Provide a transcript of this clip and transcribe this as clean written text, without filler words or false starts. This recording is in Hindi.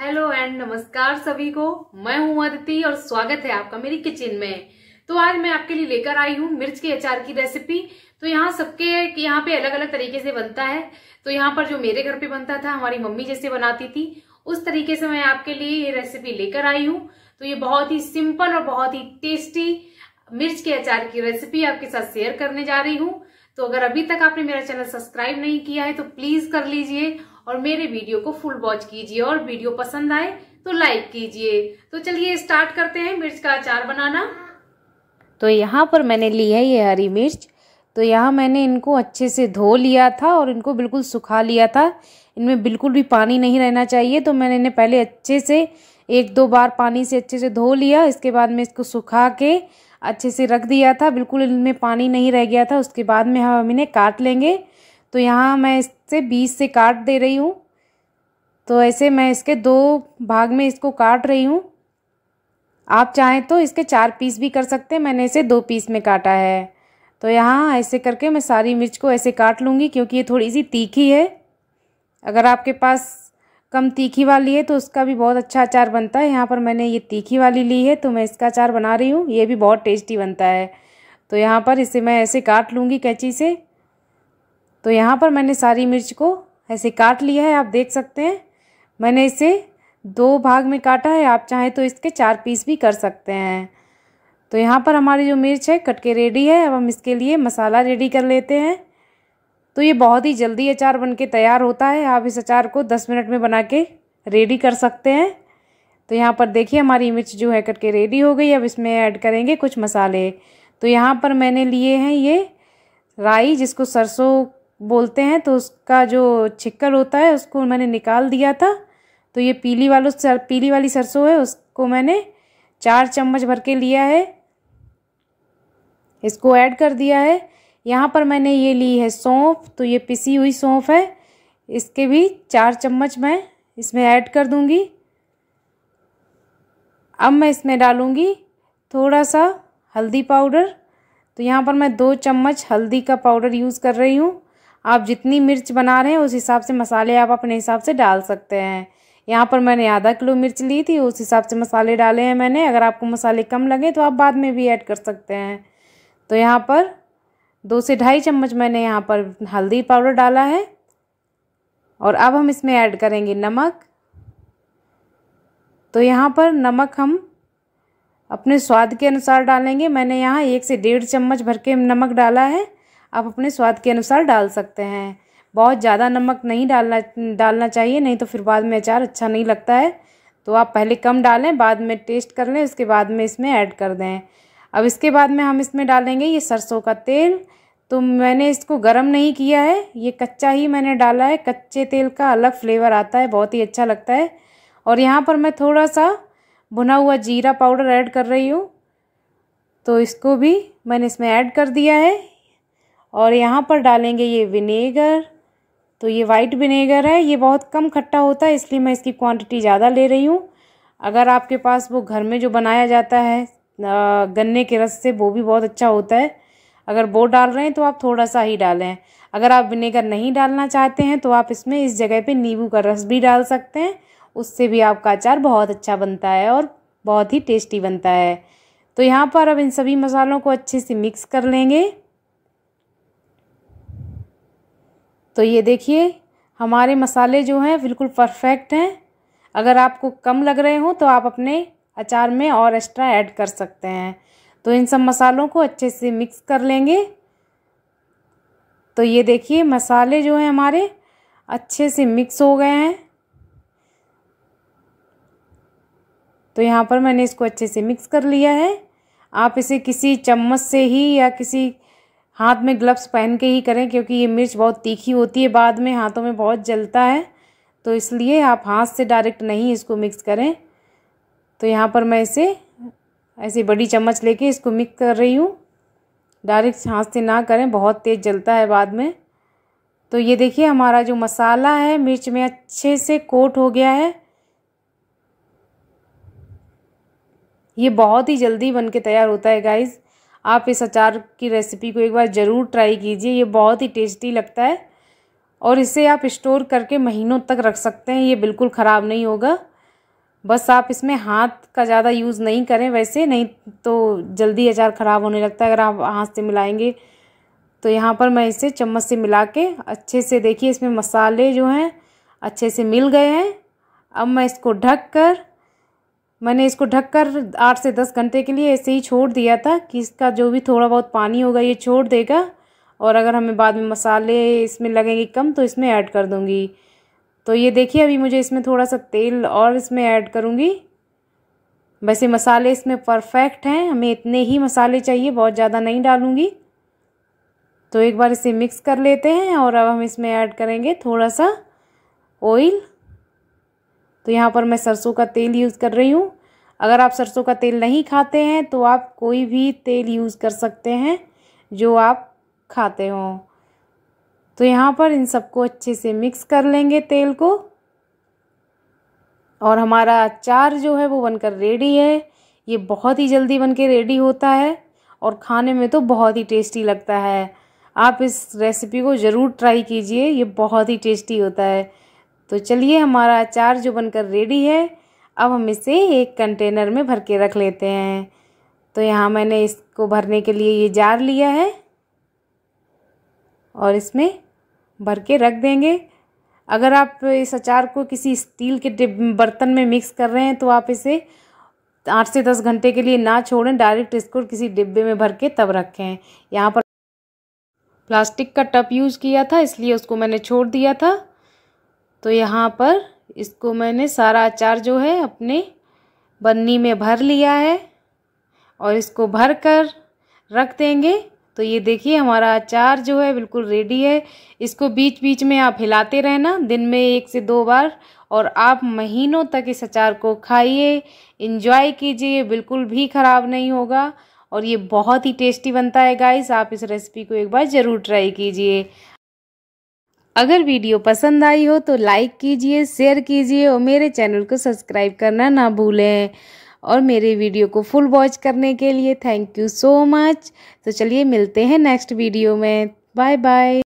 हेलो एंड नमस्कार सभी को। मैं हूं अदिति और स्वागत है आपका मेरी किचन में। तो आज मैं आपके लिए लेकर आई हूं मिर्च के अचार की रेसिपी। तो यहाँ सबके यहाँ पे अलग अलग तरीके से बनता है। तो यहाँ पर जो मेरे घर पे बनता था, हमारी मम्मी जैसे बनाती थी, उस तरीके से मैं आपके लिए ये रेसिपी लेकर आई हूँ। तो ये बहुत ही सिंपल और बहुत ही टेस्टी मिर्च के अचार की रेसिपी आपके साथ शेयर करने जा रही हूँ। तो अगर अभी तक आपने मेरा चैनल सब्सक्राइब नहीं किया है तो प्लीज कर लीजिए और मेरे वीडियो को फुल वॉच कीजिए और वीडियो पसंद आए तो लाइक कीजिए। तो चलिए स्टार्ट करते हैं मिर्च का अचार बनाना। तो यहाँ पर मैंने ली है ये हरी मिर्च। तो यहाँ मैंने इनको अच्छे से धो लिया था और इनको बिल्कुल सुखा लिया था। इनमें बिल्कुल भी पानी नहीं रहना चाहिए। तो मैंने इन्हें पहले अच्छे से एक दो बार पानी से अच्छे से धो लिया। इसके बाद में इसको सुखा के अच्छे से रख दिया था, बिल्कुल इनमें पानी नहीं रह गया था। उसके बाद में हम इन्हें काट लेंगे। तो यहाँ मैं इससे बीच से काट दे रही हूँ। तो ऐसे मैं इसके दो भाग में इसको काट रही हूँ। आप चाहें तो इसके चार पीस भी कर सकते हैं, मैंने इसे दो पीस में काटा है। तो यहाँ ऐसे करके मैं सारी मिर्च को ऐसे काट लूँगी, क्योंकि ये थोड़ी सी तीखी है। अगर आपके पास कम तीखी वाली है तो उसका भी बहुत अच्छा अचार बनता है। यहाँ पर मैंने ये तीखी वाली ली है तो मैं इसका अचार बना रही हूँ। ये भी बहुत टेस्टी बनता है। तो यहाँ पर इसे मैं ऐसे काट लूँगी कैंची से। तो यहाँ पर मैंने सारी मिर्च को ऐसे काट लिया है, आप देख सकते हैं। मैंने इसे दो भाग में काटा है, आप चाहें तो इसके चार पीस भी कर सकते हैं। तो यहाँ पर हमारी जो मिर्च है कट के रेडी है। अब हम इसके लिए मसाला रेडी कर लेते हैं। तो ये बहुत ही जल्दी अचार बनके तैयार होता है। आप इस अचार को 10 मिनट में बना के रेडी कर सकते हैं। तो यहाँ पर देखिए हमारी मिर्च जो है कट के रेडी हो गई। अब इसमें ऐड करेंगे कुछ मसाले। तो यहाँ पर मैंने लिए हैं ये राई, जिसको सरसों बोलते हैं। तो उसका जो छिक्कल होता है उसको मैंने निकाल दिया था। तो ये पीली वाली सरसों है, उसको मैंने 4 चम्मच भर के लिया है, इसको ऐड कर दिया है। यहाँ पर मैंने ये ली है सौंफ। तो ये पिसी हुई सौंफ है, इसके भी 4 चम्मच मैं इसमें ऐड कर दूँगी। अब मैं इसमें डालूँगी थोड़ा सा हल्दी पाउडर। तो यहाँ पर मैं 2 चम्मच हल्दी का पाउडर यूज़ कर रही हूँ। आप जितनी मिर्च बना रहे हैं उस हिसाब से मसाले आप अपने हिसाब से डाल सकते हैं। यहाँ पर मैंने आधा किलो मिर्च ली थी, उस हिसाब से मसाले डाले हैं मैंने। अगर आपको मसाले कम लगे तो आप बाद में भी ऐड कर सकते हैं। तो यहाँ पर 2 से ढाई चम्मच मैंने यहाँ पर हल्दी पाउडर डाला है। और अब हम इसमें ऐड करेंगे नमक। तो यहाँ पर नमक हम अपने स्वाद के अनुसार डालेंगे। मैंने यहाँ 1 से 1.5 चम्मच भर के नमक डाला है, आप अपने स्वाद के अनुसार डाल सकते हैं। बहुत ज़्यादा नमक नहीं डालना चाहिए, नहीं तो फिर बाद में अचार अच्छा नहीं लगता है। तो आप पहले कम डालें, बाद में टेस्ट कर लें, उसके बाद में इसमें ऐड कर दें। अब इसके बाद में हम इसमें डालेंगे ये सरसों का तेल। तो मैंने इसको गर्म नहीं किया है, ये कच्चा ही मैंने डाला है। कच्चे तेल का अलग फ्लेवर आता है, बहुत ही अच्छा लगता है। और यहाँ पर मैं थोड़ा सा भुना हुआ जीरा पाउडर ऐड कर रही हूँ। तो इसको भी मैंने इसमें ऐड कर दिया है। और यहाँ पर डालेंगे ये विनेगर। तो ये वाइट विनेगर है, ये बहुत कम खट्टा होता है, इसलिए मैं इसकी क्वांटिटी ज़्यादा ले रही हूँ। अगर आपके पास वो घर में जो बनाया जाता है गन्ने के रस से, वो भी बहुत अच्छा होता है। अगर वो डाल रहे हैं तो आप थोड़ा सा ही डालें। अगर आप विनेगर नहीं डालना चाहते हैं तो आप इसमें इस जगह पे नींबू का रस भी डाल सकते हैं, उससे भी आपका अचार बहुत अच्छा बनता है और बहुत ही टेस्टी बनता है। तो यहाँ पर अब इन सभी मसालों को अच्छे से मिक्स कर लेंगे। तो ये देखिए हमारे मसाले जो हैं बिल्कुल परफेक्ट हैं। अगर आपको कम लग रहे हो तो आप अपने अचार में और एक्स्ट्रा ऐड कर सकते हैं। तो इन सब मसालों को अच्छे से मिक्स कर लेंगे। तो ये देखिए मसाले जो हैं हमारे अच्छे से मिक्स हो गए हैं। तो यहाँ पर मैंने इसको अच्छे से मिक्स कर लिया है। आप इसे किसी चम्मच से ही या किसी हाथ में ग्लव्स पहन के ही करें, क्योंकि ये मिर्च बहुत तीखी होती है, बाद में हाथों में बहुत जलता है। तो इसलिए आप हाथ से डायरेक्ट नहीं इसको मिक्स करें। तो यहाँ पर मैं इसे ऐसे बड़ी चम्मच लेके इसको मिक्स कर रही हूँ। डायरेक्ट हाथ से ना करें, बहुत तेज़ जलता है बाद में। तो ये देखिए हमारा जो मसाला है मिर्च में अच्छे से कोट हो गया है। ये बहुत ही जल्दी बन के तैयार होता है गाइज़। आप इस अचार की रेसिपी को एक बार ज़रूर ट्राई कीजिए, ये बहुत ही टेस्टी लगता है। और इसे आप स्टोर करके महीनों तक रख सकते हैं, ये बिल्कुल ख़राब नहीं होगा। बस आप इसमें हाथ का ज़्यादा यूज़ नहीं करें वैसे, नहीं तो जल्दी अचार ख़राब होने लगता है अगर आप हाथ से मिलाएंगे। तो यहाँ पर मैं इसे चम्मच से मिला के अच्छे से, देखिए इसमें मसाले जो हैं अच्छे से मिल गए हैं। अब मैं इसको ढक कर, मैंने इसको ढक कर 8 से 10 घंटे के लिए ऐसे ही छोड़ दिया था कि इसका जो भी थोड़ा बहुत पानी होगा ये छोड़ देगा, और अगर हमें बाद में मसाले इसमें लगेंगे कम तो इसमें ऐड कर दूँगी। तो ये देखिए अभी मुझे इसमें थोड़ा सा तेल और इसमें ऐड करूँगी। वैसे मसाले इसमें परफेक्ट हैं, हमें इतने ही मसाले चाहिए, बहुत ज़्यादा नहीं डालूँगी। तो एक बार इसे मिक्स कर लेते हैं और अब हम इसमें ऐड करेंगे थोड़ा सा ऑयल। तो यहाँ पर मैं सरसों का तेल यूज़ कर रही हूँ। अगर आप सरसों का तेल नहीं खाते हैं तो आप कोई भी तेल यूज़ कर सकते हैं जो आप खाते हो। तो यहाँ पर इन सबको अच्छे से मिक्स कर लेंगे तेल को, और हमारा अचार जो है वो बनकर रेडी है। ये बहुत ही जल्दी बनके रेडी होता है और खाने में तो बहुत ही टेस्टी लगता है। आप इस रेसिपी को ज़रूर ट्राई कीजिए, ये बहुत ही टेस्टी होता है। तो चलिए हमारा अचार जो बनकर रेडी है, अब हम इसे एक कंटेनर में भर के रख लेते हैं। तो यहाँ मैंने इसको भरने के लिए ये जार लिया है और इसमें भर के रख देंगे। अगर आप इस अचार को किसी स्टील के बर्तन में मिक्स कर रहे हैं तो आप इसे 8 से 10 घंटे के लिए ना छोड़ें, डायरेक्ट इसको किसी डिब्बे में भर के तब रखें। यहाँ पर प्लास्टिक का टब यूज़ किया था इसलिए उसको मैंने छोड़ दिया था। तो यहाँ पर इसको मैंने सारा अचार जो है अपने बन्नी में भर लिया है और इसको भर कर रख देंगे। तो ये देखिए हमारा अचार जो है बिल्कुल रेडी है। इसको बीच बीच में आप हिलाते रहना, दिन में 1 से 2 बार, और आप महीनों तक इस अचार को खाइए, एंजॉय कीजिए, बिल्कुल भी ख़राब नहीं होगा और ये बहुत ही टेस्टी बनता है। गाइस, आप इस रेसिपी को एक बार ज़रूर ट्राई कीजिए। अगर वीडियो पसंद आई हो तो लाइक कीजिए, शेयर कीजिए और मेरे चैनल को सब्सक्राइब करना ना भूलें। और मेरे वीडियो को फुल वॉच करने के लिए थैंक यू सो मच। तो चलिए मिलते हैं नेक्स्ट वीडियो में। Bye bye.